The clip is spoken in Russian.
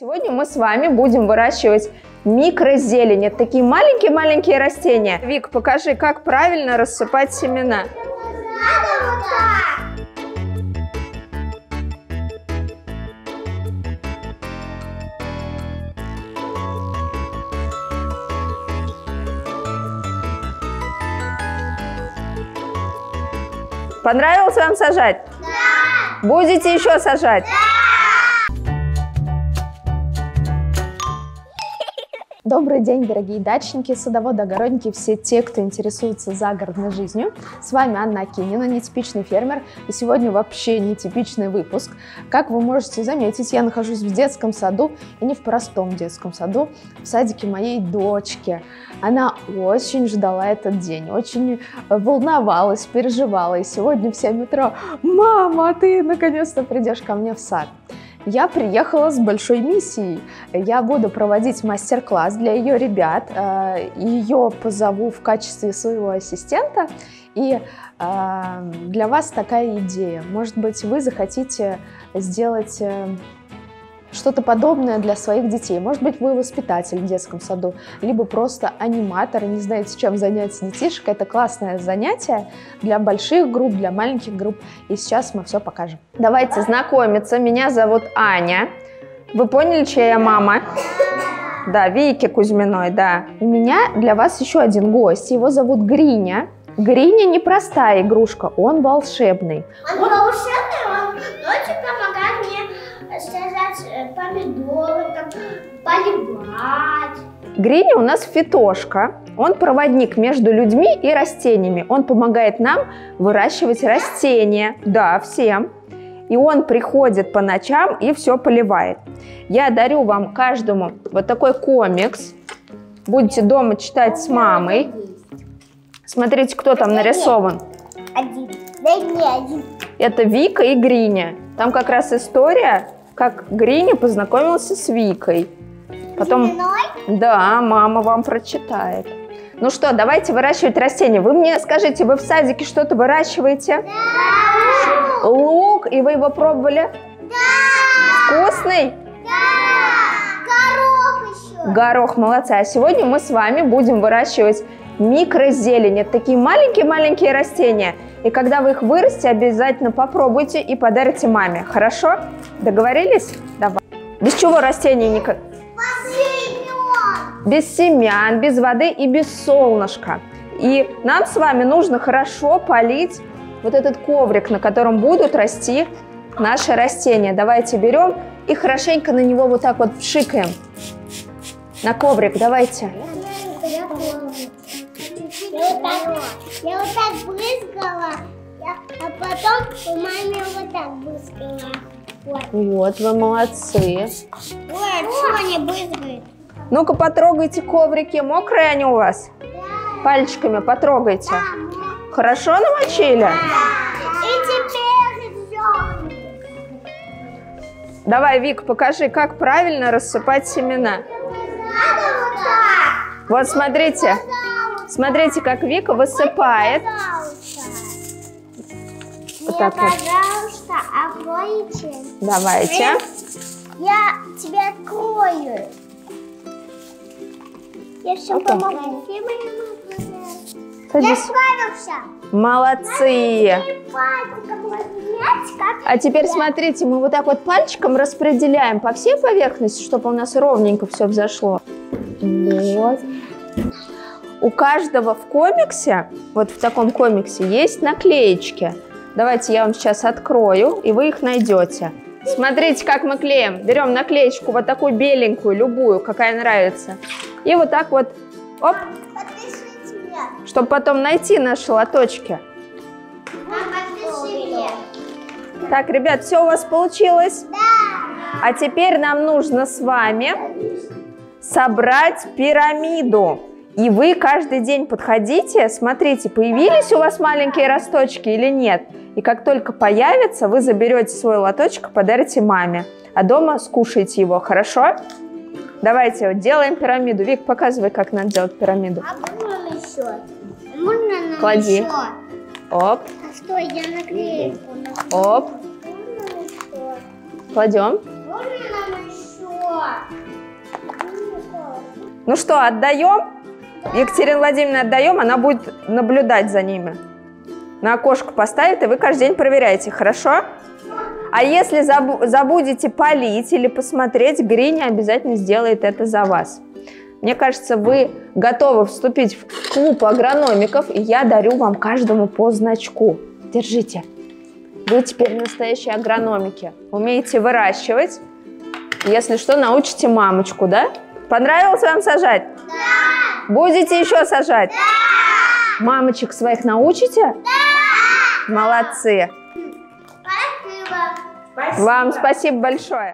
Сегодня мы с вами будем выращивать микрозелень. Это такие маленькие-маленькие растения. Вик, покажи, как правильно рассыпать семена. Понравилось вам сажать? Да! Будете еще сажать? Да! Добрый день, дорогие дачники, садоводы, огородники, все те, кто интересуется загородной жизнью. С вами Анна Акинина, нетипичный фермер. И сегодня вообще нетипичный выпуск. Как вы можете заметить, я нахожусь в детском саду, и не в простом детском саду, в садике моей дочки. Она очень ждала этот день, очень волновалась, переживала. И сегодня в 7 утра: «Мама, ты наконец-то придешь ко мне в сад». Я приехала с большой миссией. Я буду проводить мастер-класс для ее ребят. Ее позову в качестве своего ассистента. И для вас такая идея. Может быть, вы захотите сделать что-то подобное для своих детей. Может быть, вы воспитатель в детском саду, либо просто аниматор, не знаете, чем занять детишек. Это классное занятие для больших групп, для маленьких групп. И сейчас мы все покажем. Давайте знакомиться. Меня зовут Аня. Вы поняли, чья я мама? Да, Вики Кузьминой, да. У меня для вас еще один гость. Его зовут Гриня. Гриня не простая игрушка, он волшебный. Он волшебный, он очень помогает мне сажать помидоры, там, поливать. Гриня у нас фитошка. Он проводник между людьми и растениями. Он помогает нам выращивать растения. Да, всем. И он приходит по ночам и все поливает. Я дарю вам каждому вот такой комикс. Будете дома читать с мамой. Смотрите, кто там нарисован. Один. Да не один. Это Вика и Гриня. Там как раз история, как Гриня познакомился с Викой. Потом, да, мама вам прочитает. Ну что, давайте выращивать растения. Вы мне скажите, вы в садике что-то выращиваете? Да! Лук, и вы его пробовали? Да! Вкусный? Да! Горох еще. Горох, молодцы. А сегодня мы с вами будем выращивать микрозелень. Это такие маленькие-маленькие растения. И когда вы их вырастите, обязательно попробуйте и подарите маме. Хорошо? Договорились? Давай. Без чего растения никак? Без семян, без воды и без солнышка. И нам с вами нужно хорошо полить вот этот коврик, на котором будут расти наши растения. Давайте берем и хорошенько на него вот так вот пшикаем. На коврик, давайте. Я вот так брызгала, а потом маме вот так брызгала. Вот, вы молодцы. Вот, они брызгают. Ну-ка, потрогайте коврики. Мокрые они у вас? Да. Пальчиками потрогайте. Да. Хорошо намочили? Да. И теперь все. Давай, Вик, покажи, как правильно рассыпать семена. Да. Вот, смотрите. Смотрите, как Вика высыпает. Вот так вот. Пожалуйста, откройте. Давайте. Я тебе открою. Я все помогу. Я справился. Молодцы. А теперь смотрите, мы вот так вот пальчиком распределяем по всей поверхности, чтобы у нас ровненько все взошло. Вот. У каждого в комиксе, вот в таком комиксе, есть наклеечки. Давайте я вам сейчас открою, и вы их найдете. Смотрите, как мы клеим. Берем наклеечку, вот такую беленькую, любую, какая нравится. И вот так вот, оп, чтобы потом найти наши лоточки. Так, ребят, все у вас получилось? Да. А теперь нам нужно с вами собрать пирамиду. И вы каждый день подходите, смотрите, появились у вас маленькие росточки или нет. И как только появится, вы заберете свой лоточек и подарите маме. А дома скушайте его, хорошо? Давайте вот делаем пирамиду. Вик, показывай, как надо делать пирамиду. А можно еще? Можно нам клади. Еще? Оп. А что, я наклею? Оп. Можно еще? Кладем. Можно нам еще? Ну что, отдаем? Екатерина Владимировна, отдаем, она будет наблюдать за ними. На окошко поставит, и вы каждый день проверяете, хорошо? А если забудете полить или посмотреть, Гриня обязательно сделает это за вас. Мне кажется, вы готовы вступить в клуб агрономиков, и я дарю вам каждому по значку. Держите. Вы теперь настоящие агрономики. Умеете выращивать. Если что, научите мамочку, да? Понравилось вам сажать? Да! Будете еще сажать? Да! Мамочек своих научите? Да! Молодцы! Спасибо! Вам спасибо большое!